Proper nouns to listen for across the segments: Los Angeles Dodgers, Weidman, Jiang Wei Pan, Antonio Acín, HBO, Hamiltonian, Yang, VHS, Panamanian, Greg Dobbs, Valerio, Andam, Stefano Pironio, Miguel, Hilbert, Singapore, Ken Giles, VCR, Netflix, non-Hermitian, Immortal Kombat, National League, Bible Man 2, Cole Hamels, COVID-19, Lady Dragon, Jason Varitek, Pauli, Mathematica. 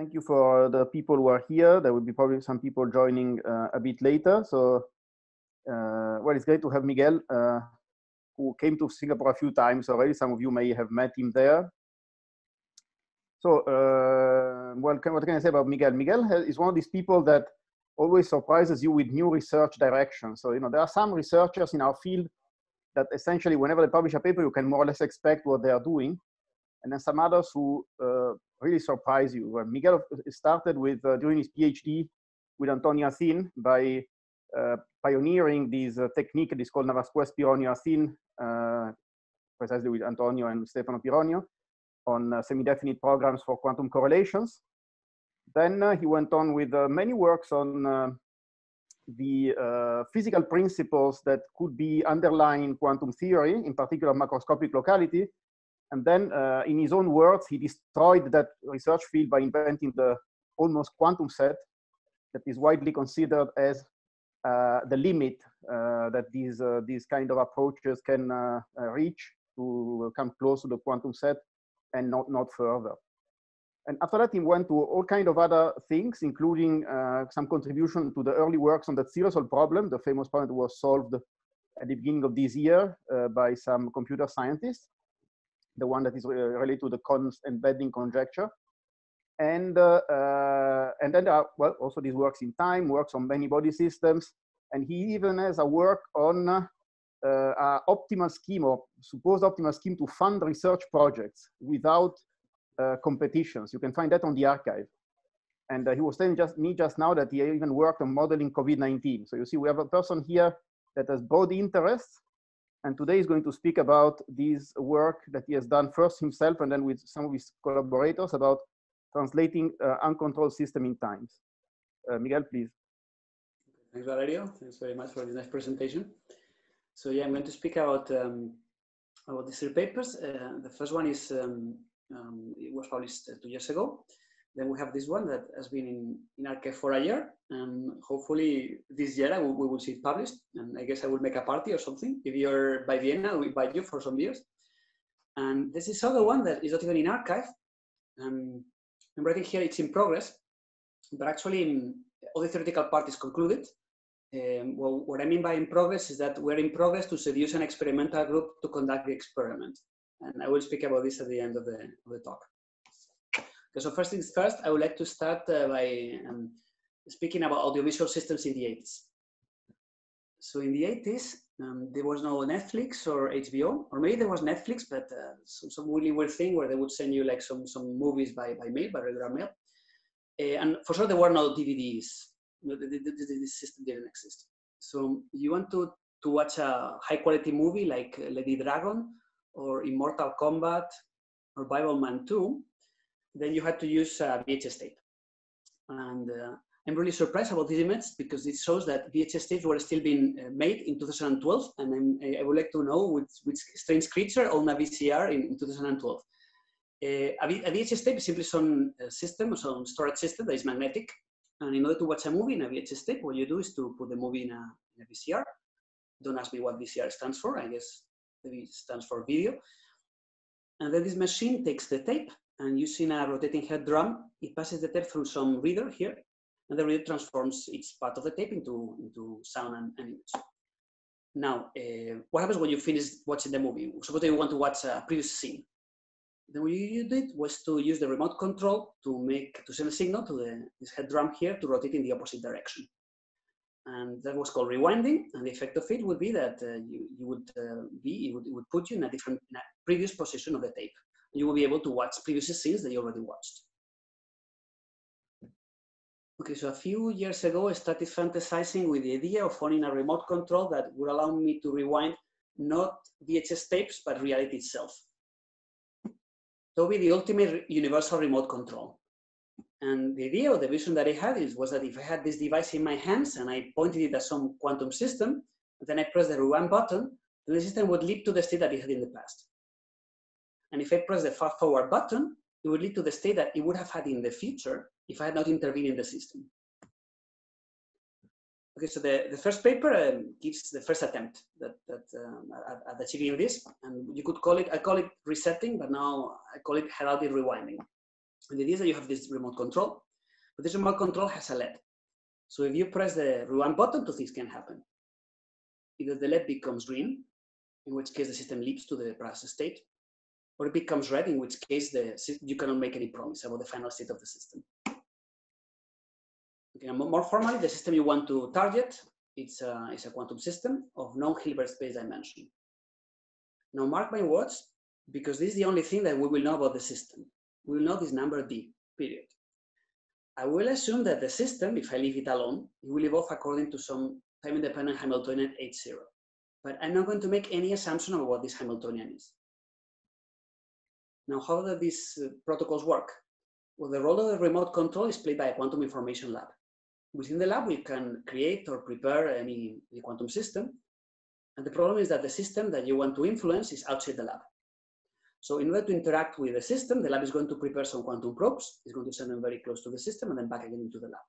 Thank you for the people who are here. There will be probably some people joining a bit later. So, well, it's great to have Miguel, who came to Singapore a few times already. Some of you may have met him there. So, well, what can I say about Miguel? Miguel is one of these people that always surprises you with new research directions. So, you know, there are some researchers in our field that essentially, whenever they publish a paper, you can more or less expect what they are doing. And then some others who really surprise you. Well, Miguel started with, during his PhD with Antonio Acín by pioneering this technique that is called Navasquez Pironio Acín, precisely with Antonio and Stefano Pironio, on semi-definite programs for quantum correlations. Then he went on with many works on the physical principles that could be underlying quantum theory, in particular macroscopic locality. And then, in his own words, he destroyed that research field by inventing the almost quantum set that is widely considered as the limit that these kind of approaches can reach to come close to the quantum set and not further. And after that, he went to all kinds of other things, including some contribution to the early works on the Tsirelson problem, the famous problem that was solved at the beginning of this year by some computer scientists, the one that is related to the Con's embedding conjecture. And then there are, well, also these works in time, works on many body systems, and he even has a work on an optimal scheme or supposed optimal scheme to fund research projects without competitions. You can find that on the archive. And he was telling me just now that he even worked on modeling COVID-19. So you see, we have a person here that has broad interests, and today he's going to speak about this work that he has done first himself and then with some of his collaborators about translating uncontrolled system in times. Miguel, please. Thanks, Valerio. Thanks very much for this nice presentation. So yeah, I'm going to speak about these three papers. The first one is it was published 2 years ago. Then we have this one that has been in archive for a year, and hopefully this year we will see it published. And I guess I will make a party or something. If you're by Vienna, we invite you for some beers. And this is another one that is not even in archive. I'm writing here, it's in progress, but actually all the theoretical part is concluded. Well, what I mean by in progress is that we're in progress to seduce an experimental group to conduct the experiment. And I will speak about this at the end of the talk. Okay, so first things first, I would like to start by speaking about audiovisual systems in the 80s. So in the 80s, there was no Netflix or HBO, or maybe there was Netflix, but some really weird thing where they would send you like some movies by mail, by regular mail. And for sure, there were no DVDs. No, this system didn't exist. So you want to watch a high-quality movie like Lady Dragon, or Immortal Kombat, or Bible Man 2, then you had to use VHS tape. And I'm really surprised about this image because it shows that VHS tapes were still being made in 2012, and I would like to know which strange creature owned a VCR in 2012. A VHS tape is simply some system, some storage system that is magnetic, and in order to watch a movie in a VHS tape, what you do is to put the movie in a VCR. Don't ask me what VCR stands for, I guess. Maybe it stands for video. And then this machine takes the tape, and using a rotating head drum, it passes the tape through some reader here, and the reader transforms each part of the tape into sound and image. Now, what happens when you finish watching the movie? Suppose you want to watch a previous scene. Then what you did was to use the remote control to send a signal to this head drum here to rotate in the opposite direction. And that was called rewinding, and the effect of it would be that it would put you in a previous position of the tape. You will be able to watch previous scenes that you already watched. Okay, so a few years ago, I started fantasizing with the idea of owning a remote control that would allow me to rewind not VHS tapes, but reality itself. That would be the ultimate universal remote control. And the idea or the vision that I had was that if I had this device in my hands and I pointed it at some quantum system, and then I pressed the rewind button, then the system would leap to the state that it had in the past. And if I press the fast forward button, it would lead to the state that it would have had in the future if I had not intervened in the system. Okay, so the first paper gives the first attempt at achieving this, and you could call it, I call it resetting, but now I call it heraldic rewinding. And the idea is that you have this remote control, but this remote control has a LED. So if you press the rewind button, two things can happen. Either the LED becomes green, in which case the system leaps to the brass state, or it becomes red, in which case you cannot make any promise about the final state of the system. Okay, more formally, the system you want to target, it's a quantum system of non-Hilbert space dimension. Now mark my words, because this is the only thing that we will know about the system. We will know this number D, period. I will assume that the system, if I leave it alone, it will evolve according to some time-independent Hamiltonian H0. But I'm not going to make any assumption about what this Hamiltonian is. Now, how do these protocols work? Well, the role of the remote control is played by a quantum information lab. Within the lab, we can create or prepare any quantum system. And the problem is that the system that you want to influence is outside the lab. So in order to interact with the system, the lab is going to prepare some quantum probes. It's going to send them very close to the system and then back again into the lab.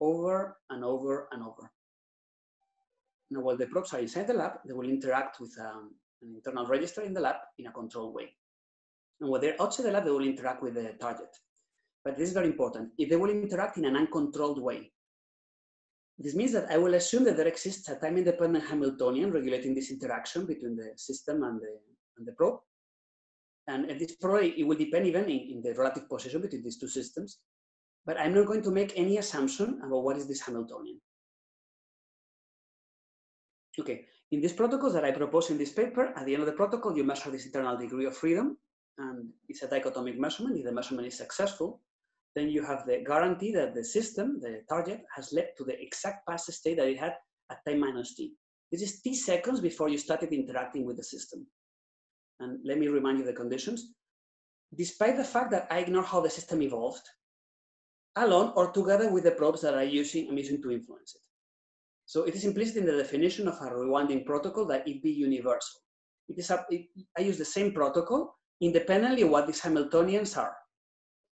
Over and over and over. Now, while the probes are inside the lab, they will interact with an internal register in the lab in a controlled way. And while they're outside the lab, they will interact with the target. But this is very important. If they will interact in an uncontrolled way, this means that I will assume that there exists a time-independent Hamiltonian regulating this interaction between the system and the probe. And at this probably, it will depend even in the relative position between these two systems. But I'm not going to make any assumption about what is this Hamiltonian. Okay, in these protocols that I propose in this paper, at the end of the protocol, you measure this internal degree of freedom. And it's a dichotomic measurement. If the measurement is successful, then you have the guarantee that the system, the target, has led to the exact past state that it had at time minus t. This is t seconds before you started interacting with the system. And let me remind you the conditions. Despite the fact that I ignore how the system evolved, alone or together with the probes that I'm using to influence it. So it is implicit in the definition of a rewinding protocol that it be universal. I use the same protocol independently of what these Hamiltonians are.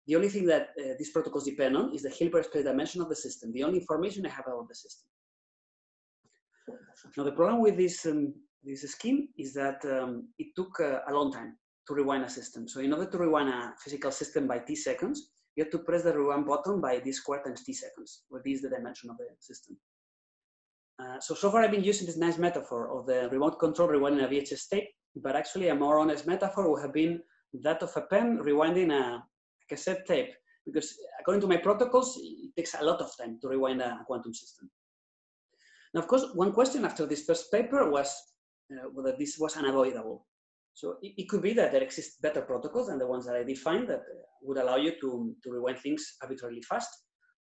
The only thing that these protocols depend on is the Hilbert space dimension of the system, the only information I have about the system. Now, the problem with this scheme is that it took a long time to rewind a system. So in order to rewind a physical system by t seconds, you have to press the rewind button by d squared times t seconds, where d is the dimension of the system. So far I've been using this nice metaphor of the remote control rewinding a VHS tape, but actually a more honest metaphor would have been that of a pen rewinding a cassette tape, because according to my protocols, it takes a lot of time to rewind a quantum system. Now, of course, one question after this first paper was, whether this was unavoidable. So it could be that there exist better protocols than the ones that I defined that would allow you to rewind things arbitrarily fast.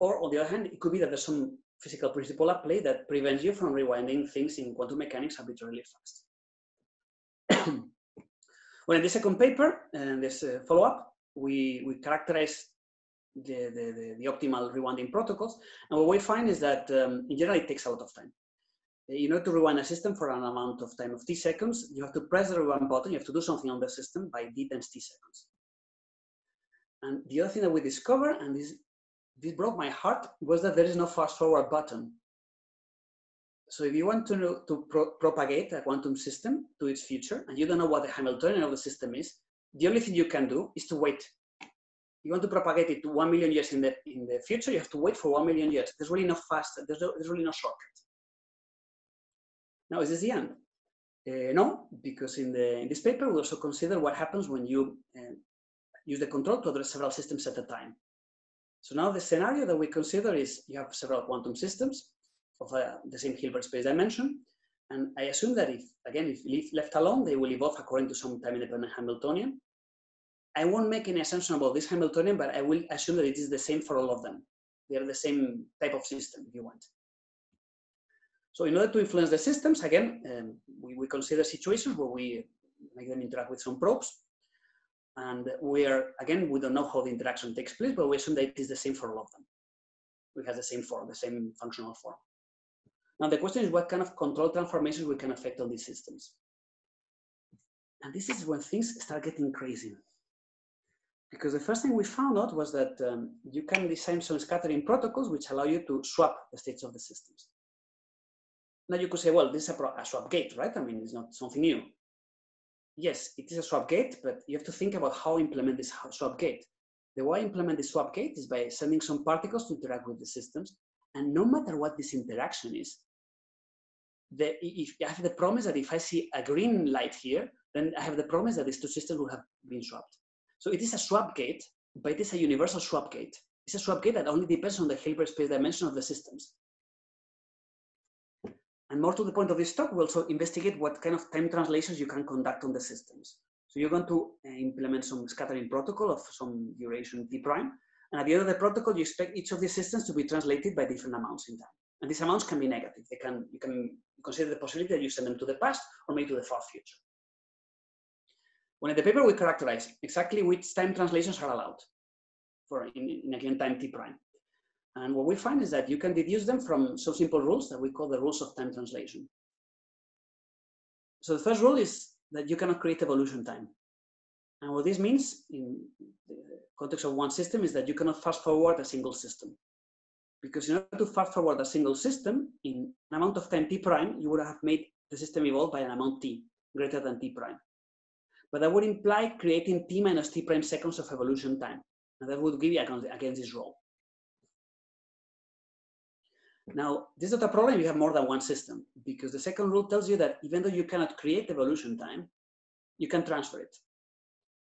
Or on the other hand, it could be that there's some physical principle at play that prevents you from rewinding things in quantum mechanics arbitrarily fast. Well, in the second paper, and this follow-up, we characterize the optimal rewinding protocols. And what we find is that in general, it takes a lot of time. In order to rewind a system for an amount of time of t seconds, you have to press the rewind button, you have to do something on the system by d times t seconds. And the other thing that we discovered, and this broke my heart, was that there is no fast forward button. So if you want to propagate a quantum system to its future, and you don't know what the Hamiltonian of the system is, the only thing you can do is to wait. You want to propagate it to 1 million years in the future, you have to wait for 1 million years. There's really no fast, there's really no shortcut. Now, is this the end? No, because in this paper, we also consider what happens when you use the control to address several systems at a time. So now the scenario that we consider is you have several quantum systems of the same Hilbert space dimension. And I assume that if left alone, they will evolve according to some time-independent Hamiltonian. I won't make any assumption about this Hamiltonian, but I will assume that it is the same for all of them. They are the same type of system, if you want. So in order to influence the systems, again, we consider situations where we make them interact with some probes. And we don't know how the interaction takes place, but we assume that it is the same for all of them. It has the same form, the same functional form. Now the question is what kind of control transformations we can affect on these systems. And this is when things start getting crazy. Because the first thing we found out was that you can design some scattering protocols which allow you to swap the states of the systems. Now you could say, well, this is a swap gate, right? I mean, it's not something new. Yes, it is a swap gate, but you have to think about how to implement this swap gate. The way I implement the swap gate is by sending some particles to interact with the systems, and no matter what this interaction is, if I have the promise that if I see a green light here, then I have the promise that these two systems will have been swapped. So it is a swap gate, but it is a universal swap gate. It's a swap gate that only depends on the Hilbert space dimension of the systems. And more to the point of this talk, we also investigate what kind of time translations you can conduct on the systems. So you're going to implement some scattering protocol of some duration t prime. And at the end of the protocol, you expect each of these systems to be translated by different amounts in time. And these amounts can be negative. They can, you can consider the possibility that you send them to the past or maybe to the far future. Well, in the paper, we characterize exactly which time translations are allowed for in a given time t prime. And what we find is that you can deduce them from some simple rules that we call the rules of time translation. So the first rule is that you cannot create evolution time. And what this means in the context of one system is that you cannot fast forward a single system. Because in order to fast forward a single system, in an amount of time t prime, you would have made the system evolve by an amount t greater than t prime. But that would imply creating t minus t prime seconds of evolution time. And that would give you against this rule. Now, this is not a problem if you have more than one system, because the second rule tells you that even though you cannot create evolution time, you can transfer it.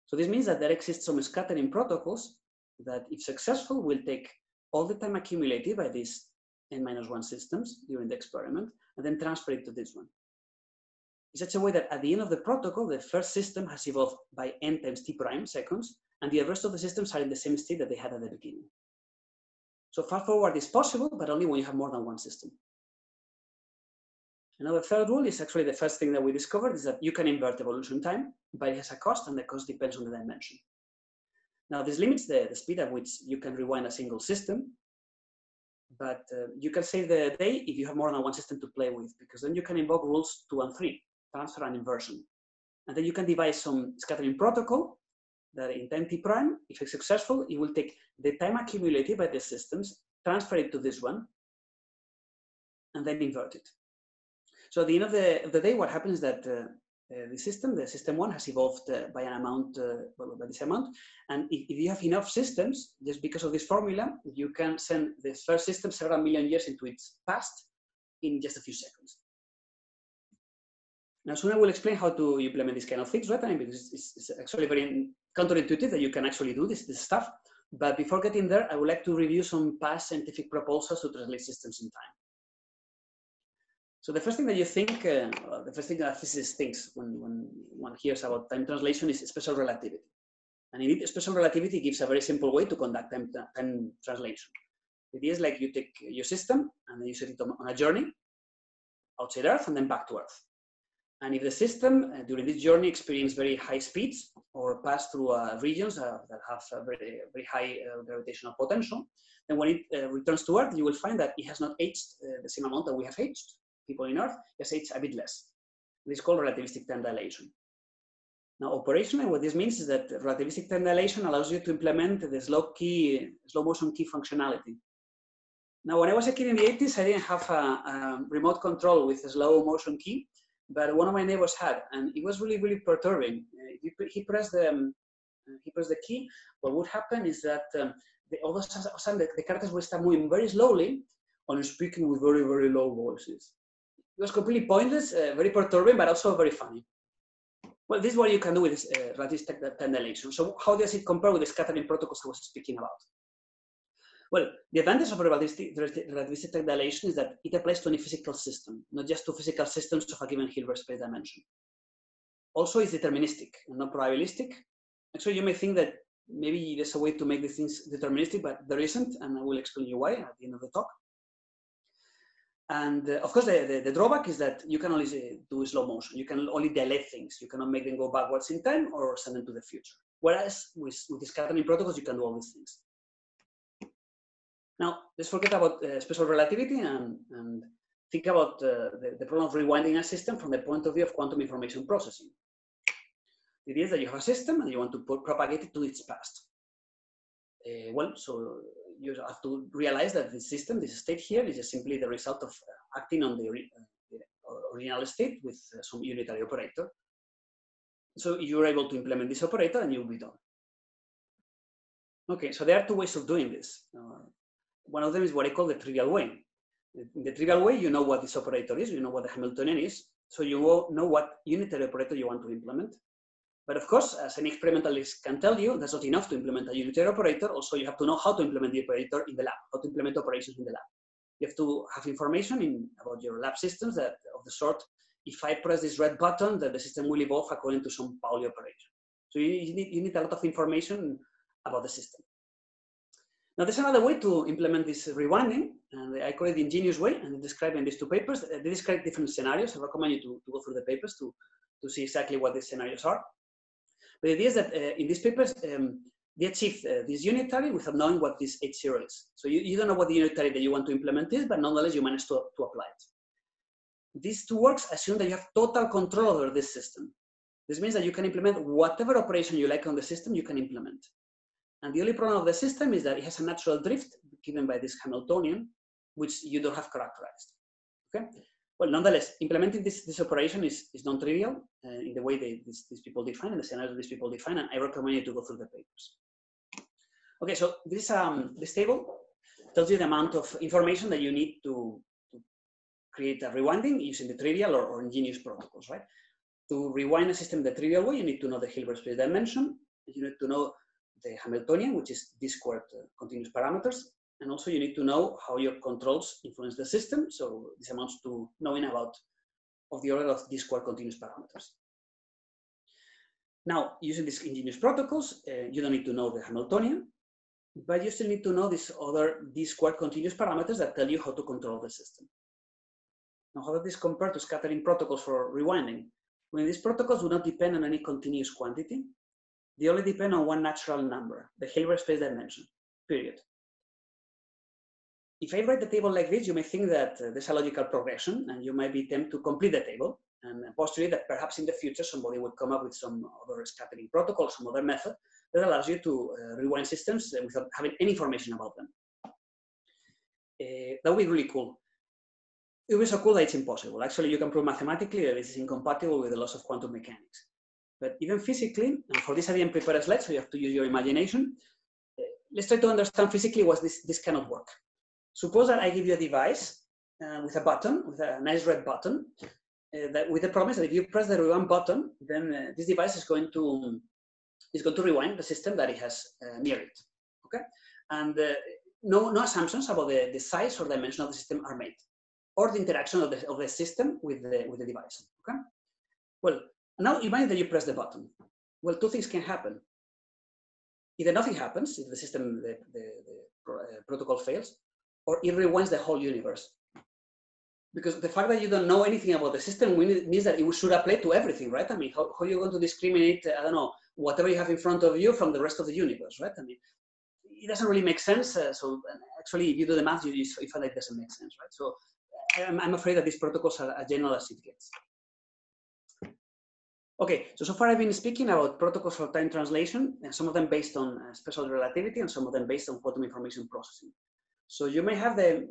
So this means that there exists some scattering protocols that, if successful, will take all the time accumulated by these n-1 systems during the experiment, and then transfer it to this one. In such a way that at the end of the protocol, the first system has evolved by n times t prime seconds, and the rest of the systems are in the same state that they had at the beginning. So fast forward is possible, but only when you have more than one system. Another third rule is actually the first thing that we discovered, is that you can invert evolution time, but it has a cost, and the cost depends on the dimension. Now, this limits the speed at which you can rewind a single system, but you can save the day if you have more than one system to play with, because then you can invoke rules 2 and 3, transfer and inversion. And then you can devise some scattering protocol that in time t prime, if it's successful, it will take the time accumulated by the systems, transfer it to this one, and then invert it. So at the end of the day, what happens is that the system one, has evolved by an amount, by this amount. And if you have enough systems, just because of this formula, you can send the first system several million years into its past in just a few seconds. Now, soon I will explain how to implement this kind of things, right? I mean, because it's actually very counterintuitive that you can actually do this stuff. But before getting there, I would like to review some past scientific proposals to translate systems in time. So the first thing that you think, the first thing that a physicist thinks when one hears about time translation is special relativity. And indeed, special relativity gives a very simple way to conduct time translation. It is like you take your system and then you set it on a journey outside Earth and then back to Earth. And if the system during this journey experiences very high speeds or pass through regions that have a very, very high gravitational potential, then when it returns to Earth, you will find that it has not aged the same amount that we have aged. People in Earth, just aged a bit less. This is called relativistic time dilation. Now, operationally, what this means is that relativistic time dilation allows you to implement the slow motion key functionality. Now, when I was a kid in the 80s, I didn't have a remote control with a slow motion key, but one of my neighbors had, and it was really, really perturbing. He pressed the key. What would happen is that all of a sudden the characters would start moving very slowly and speaking with very, very low voices. It was completely pointless, very perturbing, but also very funny. Well, this is what you can do with this relativistic time dilation. So how does it compare with the scattering protocols I was speaking about? Well, the advantage of relativistic time dilation is that it applies to any physical system, not just to physical systems of a given Hilbert space dimension. Also, it's deterministic and not probabilistic. Actually, you may think that maybe there's a way to make these things deterministic, but there isn't, and I will explain you why at the end of the talk. And of course, the drawback is that you can only do slow motion. You can only delay things. You cannot make them go backwards in time or send them to the future. Whereas with the scattering protocols, you can do all these things. Now, let's forget about special relativity and think about the problem of rewinding a system from the point of view of quantum information processing. The idea is that you have a system and you want to propagate it to its past. Well, so you have to realize that the system, this state here, is just simply the result of acting on the original state with some unitary operator. So you're able to implement this operator and you'll be done. Okay, so there are two ways of doing this. One of them is what I call the trivial way. In the trivial way, you know what this operator is, you know what the Hamiltonian is, so you know what unitary operator you want to implement. But of course, as an experimentalist can tell you, that's not enough to implement a unitary operator. Also, you have to know how to implement the operator in the lab, how to implement operations in the lab. You have to have information about your lab systems that, of the sort, if I press this red button, that the system will evolve according to some Pauli operation. So you need a lot of information about the system. Now, there's another way to implement this rewinding, and I call it the ingenious way, and I describe in these two papers. They describe different scenarios. I recommend you to go through the papers to see exactly what the scenarios are. But the idea is that in these papers, they achieve this unitary without knowing what this H0 is. So you don't know what the unitary that you want to implement is, but nonetheless, you manage to apply it. These two works assume that you have total control over this system. This means that you can implement whatever operation you like on the system, you can implement. And the only problem of the system is that it has a natural drift given by this Hamiltonian, which you don't have characterized. Okay? Well, nonetheless, implementing this operation is non-trivial in the way these people define and the scenarios these people define, and I recommend you to go through the papers. Okay, so this table tells you the amount of information that you need to create a rewinding using the trivial or ingenious protocols, right? To rewind a system the trivial way, you need to know the Hilbert space dimension, you need to know the Hamiltonian, which is d squared continuous parameters, and also you need to know how your controls influence the system. So this amounts to knowing about of the order of d squared continuous parameters. Now, using these ingenious protocols, you don't need to know the Hamiltonian, but you still need to know these other d squared continuous parameters that tell you how to control the system. Now, how does this compare to scattering protocols for rewinding? When these protocols do not depend on any continuous quantity, they only depend on one natural number, the Hilbert space dimension, period. If I write the table like this, you may think that there's a logical progression, and you might be tempted to complete the table and postulate that perhaps in the future somebody would come up with some other scattering protocol, some other method that allows you to rewind systems without having any information about them. That would be really cool. It would be so cool that it's impossible. Actually, you can prove mathematically that this is incompatible with the laws of quantum mechanics. But even physically, and for this I didn't prepare a slide, so you have to use your imagination. Let's try to understand physically what this cannot work. Suppose that I give you a device with a button, with a nice red button, that with the promise that if you press the rewind button, then this device is going to rewind the system that it has near it. Okay, and no assumptions about the size or dimension of the system are made, or the interaction of the system with the device. Okay, well. Now, imagine that you press the button. Well, two things can happen. Either nothing happens, if the system, the protocol fails, or it rewinds the whole universe. Because the fact that you don't know anything about the system means that it should apply to everything, right? I mean, how are you going to discriminate, I don't know, whatever you have in front of you from the rest of the universe, right? I mean, it doesn't really make sense. So actually, if you do the math, you find that it doesn't make sense, right? So I'm afraid that these protocols are as general as it gets. Okay, so far I've been speaking about protocols for time translation, and some of them based on special relativity and some of them based on quantum information processing. So you may have the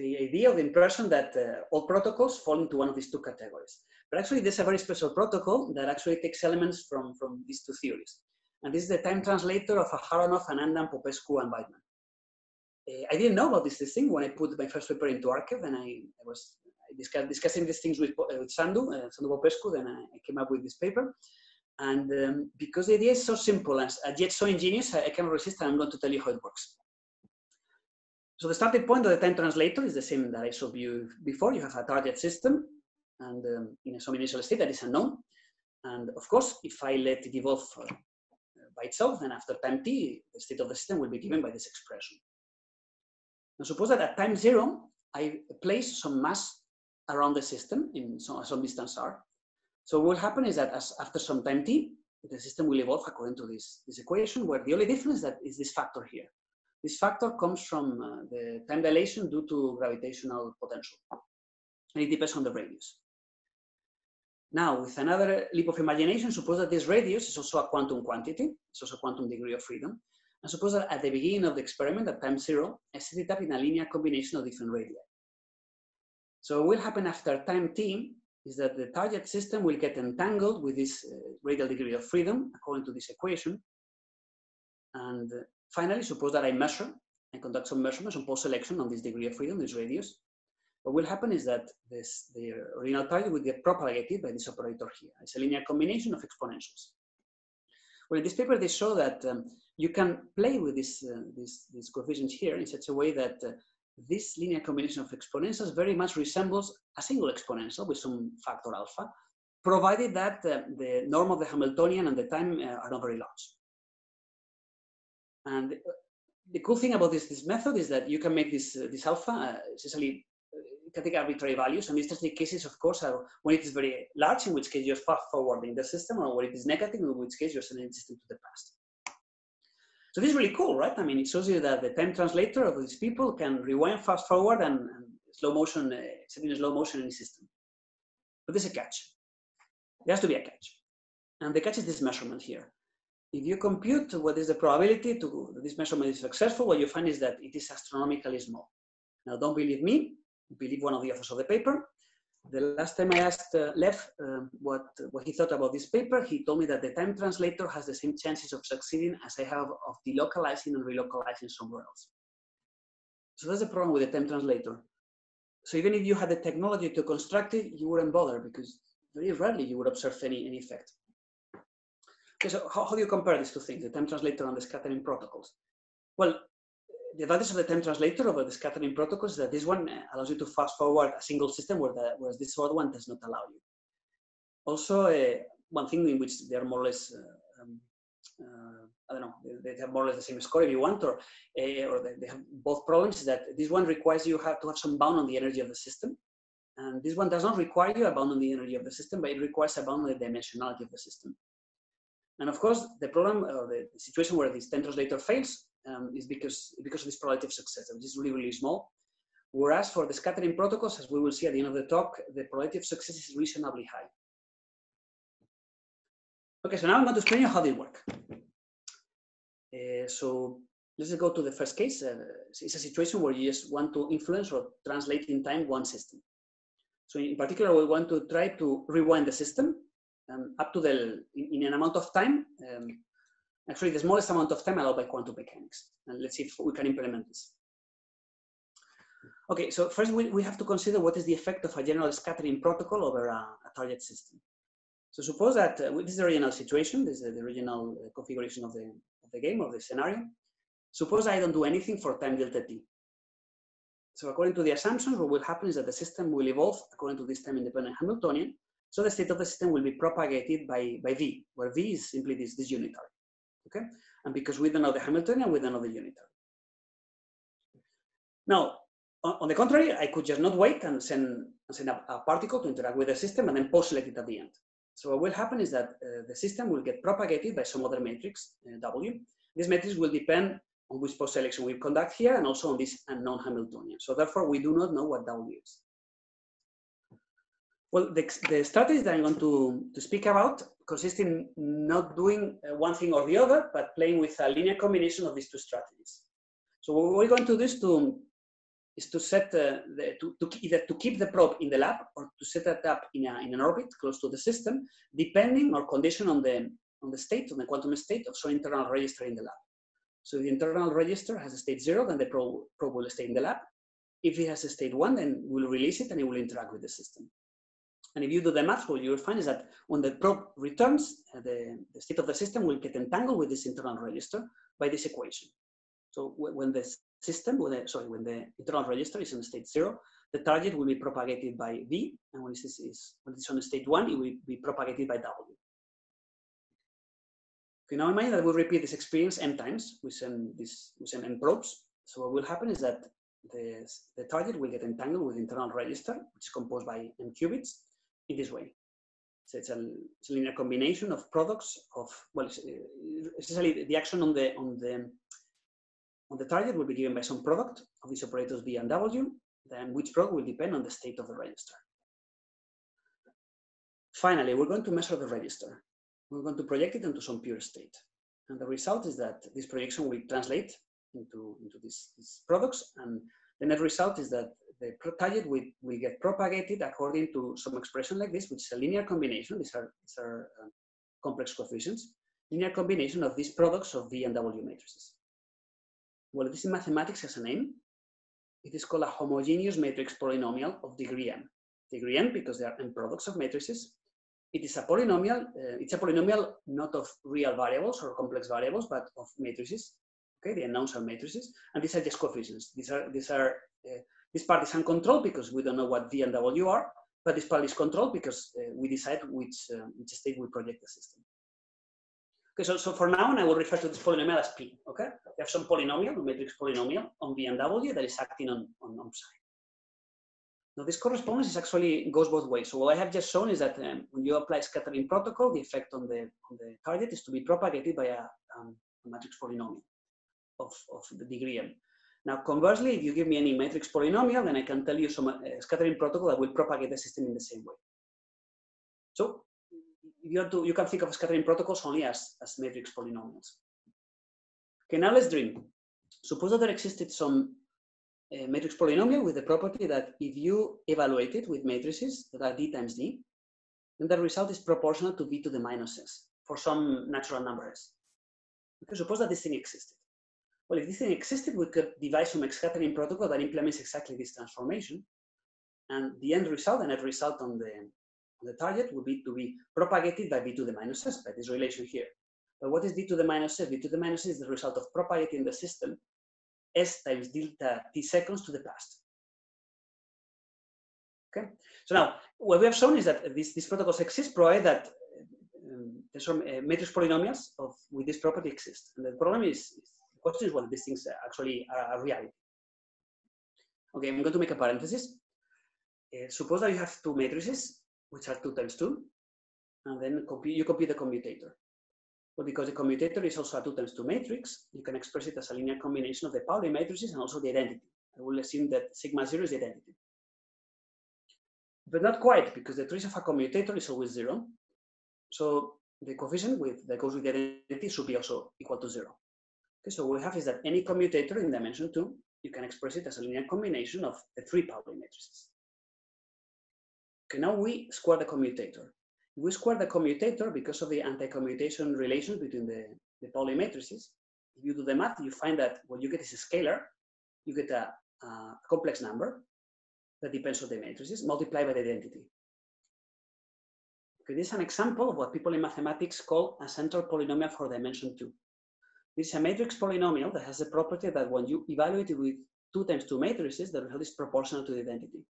idea or the impression that all protocols fall into one of these two categories. But actually there's a very special protocol that actually takes elements from these two theories. And this is the time translator of Aharonov and Andam, Popescu and Weidman. I didn't know about this thing when I put my first paper into archive, and I was discussing these things with Sandu Popescu, then I came up with this paper. And because the idea is so simple and yet so ingenious, I cannot resist, and I'm going to tell you how it works. So the starting point of the time translator is the same that I showed you before. You have a target system, and in some initial state that is unknown. And of course, if I let it evolve by itself, then after time t, the state of the system will be given by this expression. Now suppose that at time zero, I place some mass around the system in some distance r. So what will happen is that after some time t, the system will evolve according to this equation, where the only difference that is this factor here. This factor comes from the time dilation due to gravitational potential, and it depends on the radius. Now, with another leap of imagination, suppose that this radius is also a quantum quantity, it's also a quantum degree of freedom, and suppose that at the beginning of the experiment, at time zero, I set it up in a linear combination of different radii. So what will happen after time t is that the target system will get entangled with this radial degree of freedom according to this equation. And Finally, suppose that I measure and conduct some measurements on pole selection on this degree of freedom, this radius. What will happen is that the original value will get propagated by this operator here. It's a linear combination of exponentials. Well, in this paper, they show that you can play with these coefficients here in such a way that this linear combination of exponentials very much resembles a single exponential with some factor alpha, provided that the norm of the Hamiltonian and the time are not very large. And the cool thing about this method is that you can make this alpha essentially can take arbitrary values, and these testing cases, of course, are when it is very large, in which case you're fast forwarding the system, or when it is negative, in which case you're sending the system to the past. So this is really cool, right? I mean, it shows you that the time translator of these people can rewind, fast forward, and slow motion, setting a slow motion in the system. But there's a catch. There has to be a catch. And the catch is this measurement here. If you compute what is the probability that this measurement is successful, what you find is that it is astronomically small. Now, don't believe me. Believe one of the authors of the paper. The last time I asked Lev what he thought about this paper, he told me that the time translator has the same chances of succeeding as I have of delocalizing and relocalizing somewhere else. So that's the problem with the time translator. So even if you had the technology to construct it, you wouldn't bother because very rarely you would observe any effect. Okay, so how do you compare these two things, the time translator and the scattering protocols? Well, the advantage of the time translator over the scattering protocols is that this one allows you to fast forward a single system, whereas this other one does not allow you. Also, one thing in which they are more or less, I don't know, they have more or less the same score if you want, or they have both problems, is that this one requires you have to have some bound on the energy of the system. And this one does not require you a bound on the energy of the system, but it requires a bound on the dimensionality of the system. And of course, the problem, or the situation where this time translator fails, is because of this probability of success, which is really, really small. Whereas for the scattering protocols, as we will see at the end of the talk, the probability of success is reasonably high. Okay, so now I'm going to explain you how they work. So let's go to the first case. It's a situation where you just want to influence or translate in time one system. So in particular, we want to try to rewind the system up to in an amount of time, actually, the smallest amount of time allowed by quantum mechanics. And let's see if we can implement this. Okay, so first we have to consider what is the effect of a general scattering protocol over a target system. So suppose that this is the original situation, this is the original configuration of the game, of the scenario. Suppose I don't do anything for time delta t. So according to the assumptions, what will happen is that the system will evolve according to this time-independent Hamiltonian. So the state of the system will be propagated by v, where v is simply this unitary. Okay, and because we don't know the Hamiltonian, we don't know the unitary. Now, on the contrary, I could just not wait and send a particle to interact with the system and then post-select it at the end. So what will happen is that the system will get propagated by some other matrix, W. This matrix will depend on which post-selection we conduct here and also on this unknown Hamiltonian. So therefore, we do not know what W is. Well, the strategy that I'm going to speak about consists in not doing one thing or the other, but playing with a linear combination of these two strategies. So what we're going to do is to set either to keep the probe in the lab or to set it up in an orbit close to the system, depending or condition on the quantum state of some internal register in the lab. So if the internal register has a state 0, then the probe will stay in the lab. If it has a state 1, then we'll release it and it will interact with the system. And if you do the math, what you will find is that when the probe returns, the state of the system will get entangled with this internal register by this equation. So when the internal register is in state 0, the target will be propagated by V, and when it's on state 1, it will be propagated by W. Okay, now imagine that we'll repeat this experience n times with some n probes. So what will happen is that the target will get entangled with the internal register, which is composed by n qubits. In this way. So it's a linear combination of products of, well, essentially the action on the target will be given by some product of these operators B and W, then which product will depend on the state of the register. Finally, we're going to measure the register. We're going to project it into some pure state. And the result is that this projection will translate into these products, and the net result is that the target will get propagated according to some expression like this, which is a linear combination. These are complex coefficients. Linear combination of these products of V and W matrices. Well, this in mathematics has a name. It is called a homogeneous matrix polynomial of degree n. Degree n because they are n products of matrices. It is a polynomial. It's a polynomial not of real variables or complex variables, but of matrices. Okay, the unknowns are matrices, and these are just coefficients. This part is uncontrolled because we don't know what v and w are, but this part is controlled because we decide which state we project the system. Okay, so for now on, I will refer to this polynomial as P. Okay, we have some polynomial, matrix polynomial on V and W that is acting on psi. Now this correspondence is actually goes both ways. So what I have just shown is that when you apply scattering protocol, the effect on the target is to be propagated by a matrix polynomial of the degree m. Now conversely, if you give me any matrix polynomial, then I can tell you some scattering protocol that will propagate the system in the same way. So you can think of scattering protocols only as matrix polynomials. Okay, now let's dream. Suppose that there existed some matrix polynomial with the property that if you evaluate it with matrices that are d times d, then the result is proportional to v to the minus s for some natural numbers. Okay, suppose that this thing existed. Well, if this thing existed, we could devise some scattering protocol that implements exactly this transformation, and the end result, the net result on the target would be to be propagated by v to the minus s, by this relation here. But what is d to the minus s? D to the minus s is the result of propagating the system s times delta t seconds to the past. Okay? So now, what we have shown is that these protocols exist, provided that some matrix polynomials with this property exist. And the problem is the question is whether these things actually are reality. Okay, I'm going to make a parenthesis. Suppose that you have two matrices, which are 2 times 2, and then you compute the commutator. Well, because the commutator is also a 2 times 2 matrix, you can express it as a linear combination of the Pauli matrices and also the identity. I will assume that sigma 0 is the identity. But not quite, because the trace of a commutator is always 0. So the coefficient that goes with the identity should be also equal to 0. Okay, so what we have is that any commutator in dimension 2, you can express it as a linear combination of the 3 Pauli matrices. Okay, now we square the commutator. We square the commutator because of the anti-commutation relations between the Pauli matrices. If you do the math, you find that what you get is a scalar. You get a complex number that depends on the matrices multiplied by the identity. Okay, this is an example of what people in mathematics call a central polynomial for dimension 2. This is a matrix polynomial that has the property that when you evaluate it with 2 times 2 matrices, the result is proportional to the identity.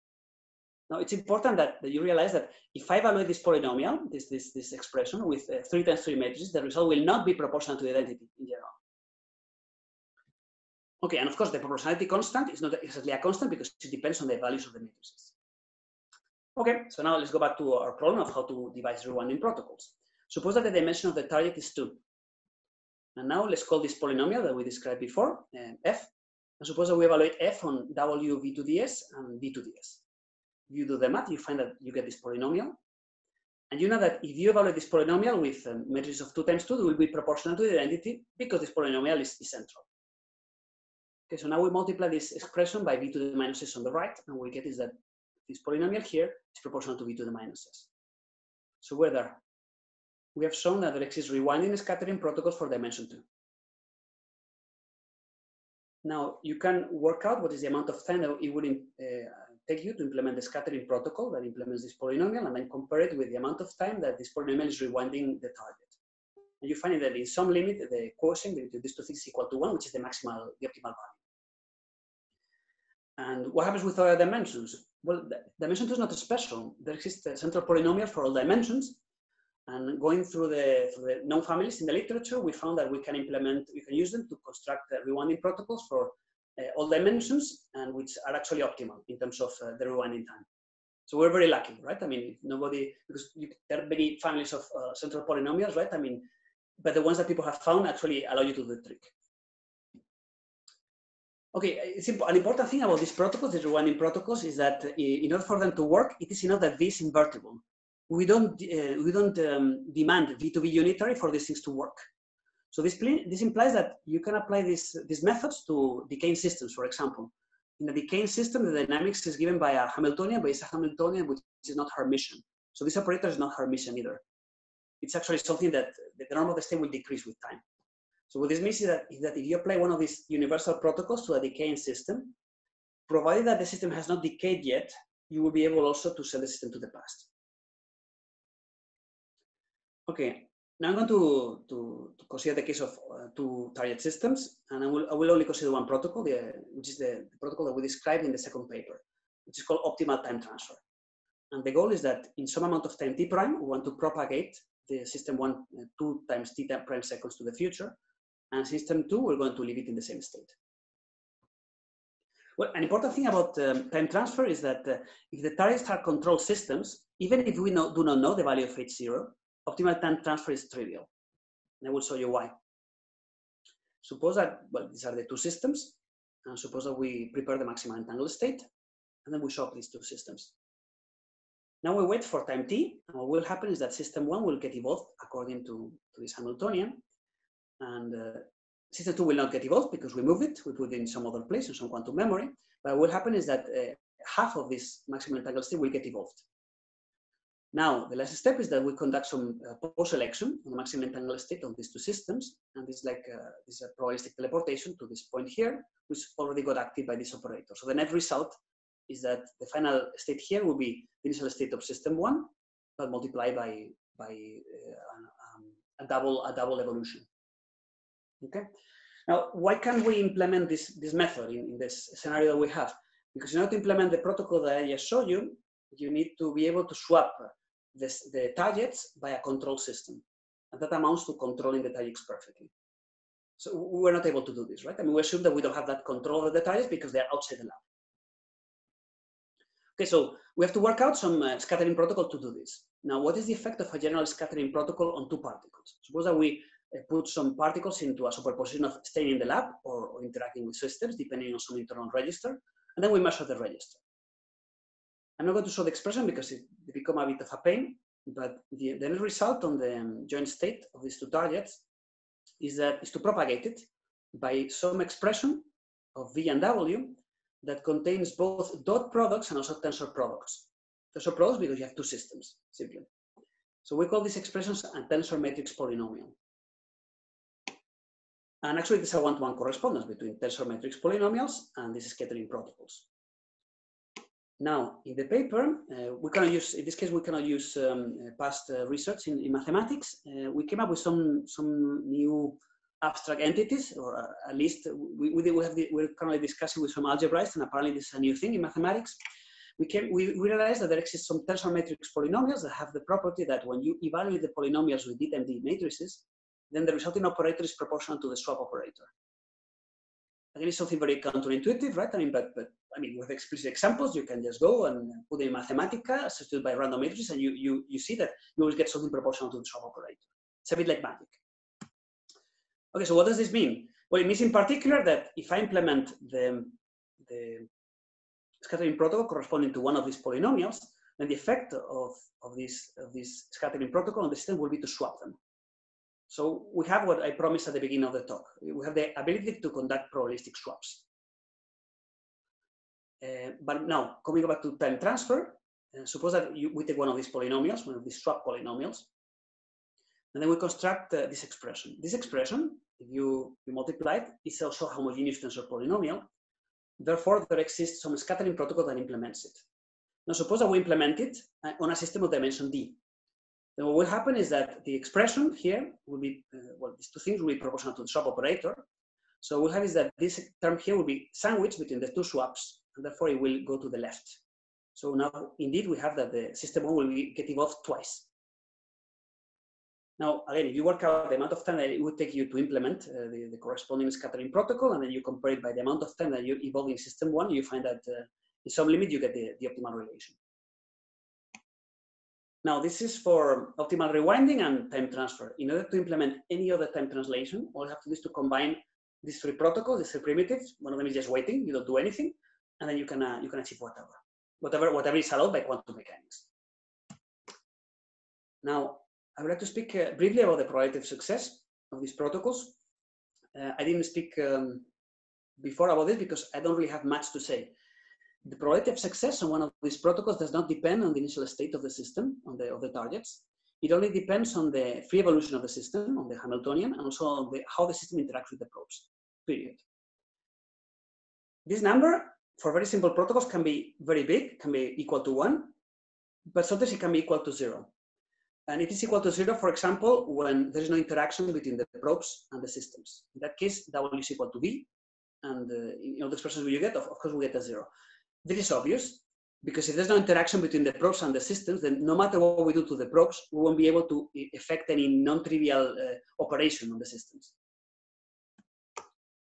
Now, it's important that you realize that if I evaluate this polynomial, this expression, with 3 times 3 matrices, the result will not be proportional to the identity in general. Okay, and of course, the proportionality constant is not exactly a constant because it depends on the values of the matrices. Okay, so now let's go back to our problem of how to devise rewinding protocols. Suppose that the dimension of the target is 2. And now let's call this polynomial that we described before, f. And suppose that we evaluate f on w v to the s and v to the s. You do the math, you find that you get this polynomial. And you know that if you evaluate this polynomial with a matrix of 2 times 2, it will be proportional to the identity because this polynomial is central. Okay, so now we multiply this expression by v to the minus s on the right, and we get is that this polynomial here is proportional to v to the minus s. So whether we have shown that there exists rewinding and scattering protocols for dimension 2. Now you can work out what is the amount of time that it would take you to implement the scattering protocol that implements this polynomial, and then compare it with the amount of time that this polynomial is rewinding the target. And you find that in some limit, the quotient between these two things is equal to 1, which is the optimal value. And what happens with other dimensions? Well, dimension 2 is not special. There exists a central polynomial for all dimensions. And going through the known families in the literature, we found that we can use them to construct rewinding protocols for all dimensions, and which are actually optimal in terms of the rewinding time. So we're very lucky, right? I mean, there are many families of central polynomials, right? I mean, but the ones that people have found actually allow you to do the trick. Okay, an important thing about these protocols, these rewinding protocols, is that in order for them to work, it is enough that V is invertible. We don't demand V to be unitary for these things to work. So this implies that you can apply these methods to decaying systems, for example. In a decaying system, the dynamics is given by a Hamiltonian, but it's a Hamiltonian which is not Hermitian. So this operator is not Hermitian either. It's actually something that the norm of the state will decrease with time. So what this means is that if you apply one of these universal protocols to a decaying system, provided that the system has not decayed yet, you will be able also to send the system to the past. Okay, now I'm going to consider the case of two target systems, and I will only consider one protocol, which is the protocol that we described in the second paper, which is called optimal time transfer. And the goal is that in some amount of time t prime, we want to propagate the system 2 times t prime seconds to the future, and system 2, we're going to leave it in the same state. Well, an important thing about time transfer is that if the targets are control systems, even if we do not know the value of H0, optimal time transfer is trivial. And I will show you why. Suppose that, well, these are the two systems, and suppose that we prepare the maximum entangled state, and then we shock these two systems. Now we wait for time t, and what will happen is that system 1 will get evolved according to this Hamiltonian, and system 2 will not get evolved because we move it, we put it in some other place, in some quantum memory, but what will happen is that half of this maximum entangled state will get evolved. Now, the last step is that we conduct some post-selection on the maximum entangled state of these two systems, and this is like this is a probabilistic teleportation to this point here, which already got active by this operator. So the net result is that the final state here will be the initial state of system 1, but multiplied by a double evolution. Okay. Now, why can't we implement this method in this scenario that we have? Because in order to implement the protocol that I just showed you, you need to be able to swap the targets by a control system, and that amounts to controlling the targets perfectly. So we were not able to do this, right? I mean, we assume that we don't have that control of the targets because they are outside the lab. Okay, so we have to work out some scattering protocol to do this. Now, what is the effect of a general scattering protocol on two particles? Suppose that we put some particles into a superposition of staying in the lab or interacting with systems, depending on some internal register, and then we measure the register. I'm not going to show the expression because it becomes a bit of a pain, but the end result on the joint state of these two targets is to propagate it by some expression of V and W that contains both dot products and also tensor products. Tensor products because you have two systems, simply. So we call these expressions a tensor matrix polynomial. And actually, there's a one-to-one correspondence between tensor matrix polynomials and these scattering protocols. Now, in the paper, we cannot use, in this case, we cannot use past research in mathematics. We came up with some new abstract entities, or at least we're currently discussing with some algebraists, and apparently this is a new thing in mathematics. We realized that there exists some tensor matrix polynomials that have the property that when you evaluate the polynomials with D and D matrices, then the resulting operator is proportional to the swap operator. Again, it's something very counterintuitive, right? I mean, but with explicit examples, you can just go and put in Mathematica, substitute by random matrices, and you see that you will get something proportional to the swap operator. It's a bit like magic. Okay, so what does this mean? Well, it means in particular that if I implement the scattering protocol corresponding to one of these polynomials, then the effect of this scattering protocol on the system will be to swap them. So we have what I promised at the beginning of the talk. We have the ability to conduct probabilistic swaps. But now, coming back to time transfer, suppose that we take one of these polynomials, one of these swap polynomials, and then we construct this expression. This expression, if you multiply it, is also a homogeneous tensor polynomial. Therefore, there exists some scattering protocol that implements it. Now, suppose that we implement it on a system of dimension D. Then what will happen is that the expression here will be, well, these two things will be proportional to the swap operator. So what we'll have is that this term here will be sandwiched between the two swaps, and therefore it will go to the left. So now, indeed, we have that the system 1 will get evolved twice. Now, again, if you work out the amount of time that it would take you to implement the corresponding scattering protocol, and then you compare it by the amount of time that you're evolving system 1, you find that in some limit you get the optimal relation. Now, this is for optimal rewinding and time transfer. In order to implement any other time translation, all you have to do is to combine these three protocols, these three primitives. One of them is just waiting, you don't do anything, and then you can achieve whatever is allowed by quantum mechanics. Now, I would like to speak briefly about the probability of success of these protocols. I didn't speak before about this because I don't really have much to say. The probability of success on one of these protocols does not depend on the initial state of the system, of the targets. It only depends on the free evolution of the system, on the Hamiltonian, and also on how the system interacts with the probes, period. This number, for very simple protocols, can be very big, can be equal to 1, but sometimes it can be equal to 0. And it is equal to 0, for example, when there is no interaction between the probes and the systems. In that case, W is equal to V, and in all the expressions you get, of course, we get a 0. This is obvious, because if there's no interaction between the probes and the systems, then no matter what we do to the probes, we won't be able to effect any non-trivial operation on the systems.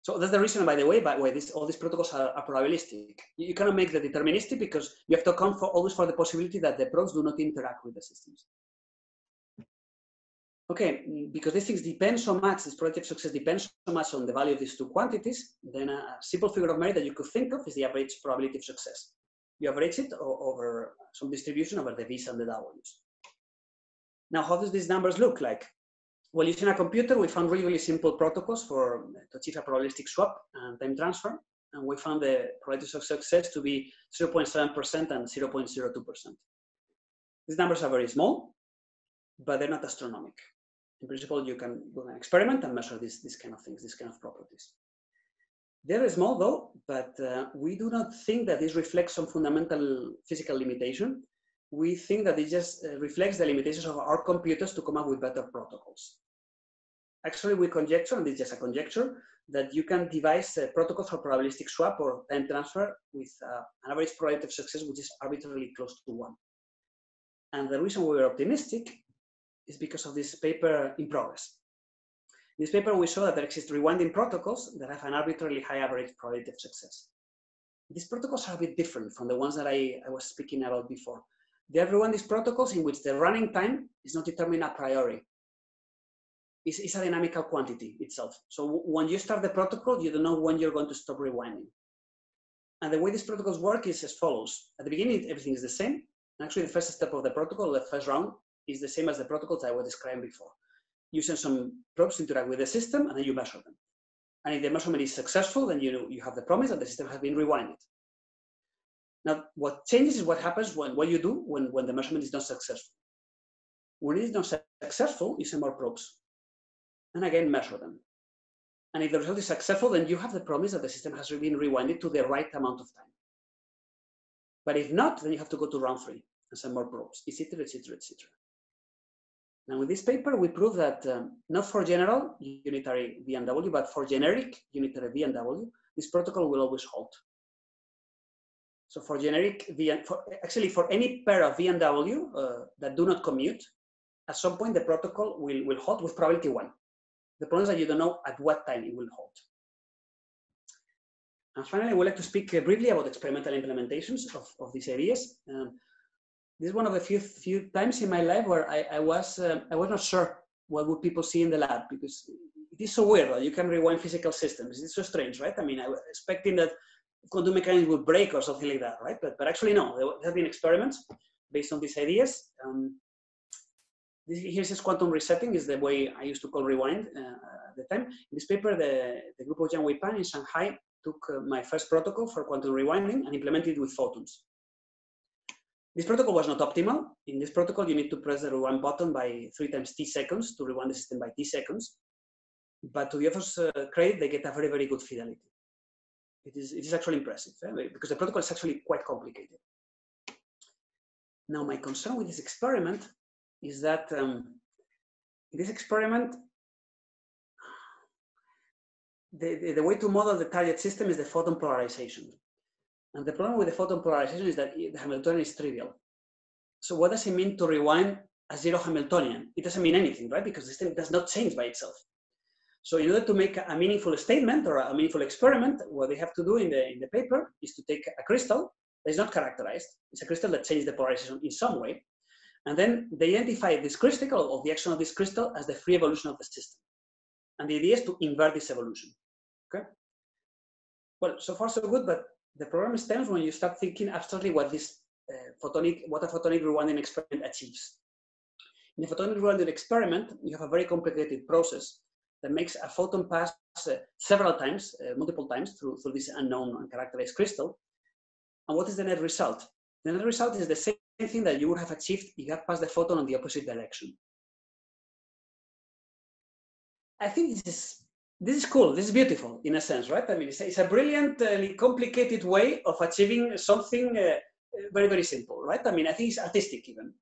So that's the reason, by the way, all these protocols are probabilistic. You cannot make the deterministic because you have to account for always for the possibility that the probes do not interact with the systems. Okay, because these things depend so much, this projective success depends so much on the value of these two quantities, then a simple figure of merit that you could think of is the average probability of success. You average it over some distribution over the V's and the W's. Now, how does these numbers look like? Well, using a computer, we found really, really simple protocols to achieve a probabilistic swap and time transfer, and we found the probability of success to be 0.7% and 0.02%. These numbers are very small, but they're not astronomic. In principle, you can do an experiment and measure these kind of things, these kind of properties. They're small, though, but we do not think that this reflects some fundamental physical limitation. We think that it just reflects the limitations of our computers to come up with better protocols. Actually, we conjecture, and this is just a conjecture, that you can devise a protocol for probabilistic swap or time transfer with an average probability of success which is arbitrarily close to 1. And the reason we were optimistic is because of this paper in progress. In this paper, we saw that there exist rewinding protocols that have an arbitrarily high average probability of success. These protocols are a bit different from the ones that I was speaking about before. They are rewinding protocols in which the running time is not determined a priori. It's a dynamical quantity itself. So when you start the protocol, you don't know when you're going to stop rewinding. And the way these protocols work is as follows. At the beginning, everything is the same. Actually, the first step of the protocol, the first round, is the same as the protocols I was describing before. You send some probes to interact with the system, and then you measure them. And if the measurement is successful, then you have the promise that the system has been rewinded. Now, what changes is what happens when the measurement is not successful. When it is not successful, you send more probes. And again, measure them. And if the result is successful, then you have the promise that the system has been rewinded to the right amount of time. But if not, then you have to go to round 3 and send more probes, etc., etc., etc. Now, in this paper, we prove that not for general unitary V and W, but for generic unitary V and W, this protocol will always hold. So for generic V and, for any pair of V and W that do not commute, at some point the protocol will hold with probability 1. The problem is that you don't know at what time it will hold. And finally, I would like to speak briefly about experimental implementations of these ideas. This is one of the few times in my life where I was not sure what would people see in the lab, because it is so weird that you can rewind physical systems. It's so strange, right? I mean, I was expecting that quantum mechanics would break or something like that, right? But actually, no. There have been experiments based on these ideas. Here says quantum resetting is the way I used to call rewind at the time. In this paper, the group of Jiang Wei Pan in Shanghai took my first protocol for quantum rewinding and implemented it with photons. This protocol was not optimal. In this protocol, you need to press the rewind button by 3 times t seconds to rewind the system by t seconds. But to the authors' credit, they get a very, very good fidelity. It is actually impressive, because the protocol is actually quite complicated. Now, my concern with this experiment is that this experiment, the way to model the target system is the photon polarization. And the problem with the photon polarization is that the Hamiltonian is trivial. So what does it mean to rewind a zero Hamiltonian? It doesn't mean anything, right? Because the system does not change by itself. So in order to make a meaningful statement or a meaningful experiment, what they have to do in the paper is to take a crystal that is not characterized. It's a crystal that changes the polarization in some way. And then they identify this crystal or the action of this crystal as the free evolution of the system. And the idea is to invert this evolution. Okay? Well, so far so good, but the problem stems when you start thinking abstractly what this photonic rewinding experiment achieves. In the photonic rewinding experiment, you have a very complicated process that makes a photon pass several times, multiple times, through this unknown, uncharacterized crystal. And what is the net result? The net result is the same thing that you would have achieved if you had passed the photon on the opposite direction. I think this is cool. This is beautiful in a sense, right? I mean, it's a brilliantly complicated way of achieving something very, very simple, right? I mean, I think it's artistic even.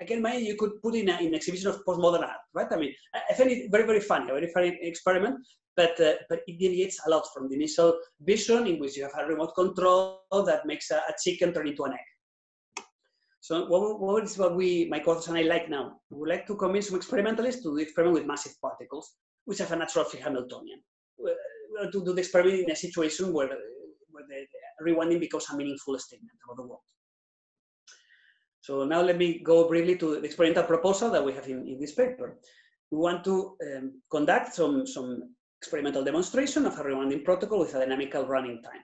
I can imagine you could put in an exhibition of postmodern art, right? I mean, I find it very, very funny, a very funny experiment, but it deviates a lot from the initial vision in which you have a remote control that makes a chicken turn into an egg. So what is what my co-authors and I like now? We would like to convince some experimentalists to do the experiment with massive particles, which have a natural free Hamiltonian. We're to do the experiment in a situation where the rewinding becomes a meaningful statement about the world. So now let me go briefly to the experimental proposal that we have in this paper. We want to conduct some experimental demonstration of a rewinding protocol with a dynamical running time.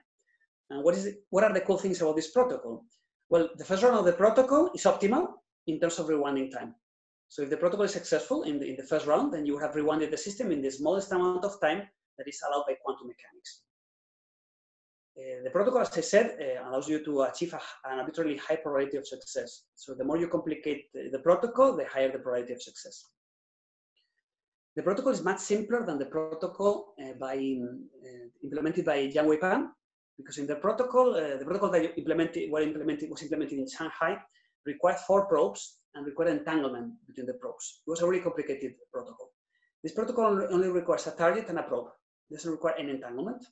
And what are the cool things about this protocol? Well, the first run of the protocol is optimal in terms of rewinding time. So if the protocol is successful in the first round, then you have rewinded the system in the smallest amount of time that is allowed by quantum mechanics. The protocol, as I said, allows you to achieve an arbitrarily high probability of success. So the more you complicate the protocol, the higher the probability of success. The protocol is much simpler than the protocol implemented by Yang Wei Pan, because in the protocol that was implemented in Shanghai required 4 probes and required entanglement between the probes. It was a really complicated protocol. This protocol only requires a target and a probe. It doesn't require any entanglement.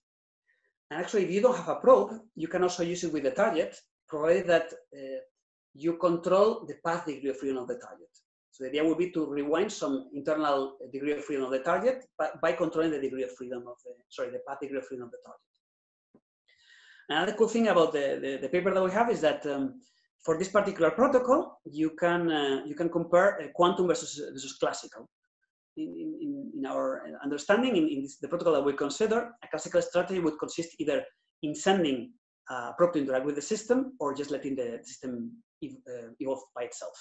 And actually, if you don't have a probe, you can also use it with the target, provided that you control the path degree of freedom of the target. So the idea would be to rewind some internal degree of freedom of the target by controlling the degree of freedom of the path degree of freedom of the target. Another cool thing about the paper that we have is that for this particular protocol, you can compare quantum versus classical. In our understanding, the protocol that we consider, a classical strategy would consist either in sending a probe to interact with the system or just letting the system evolve by itself.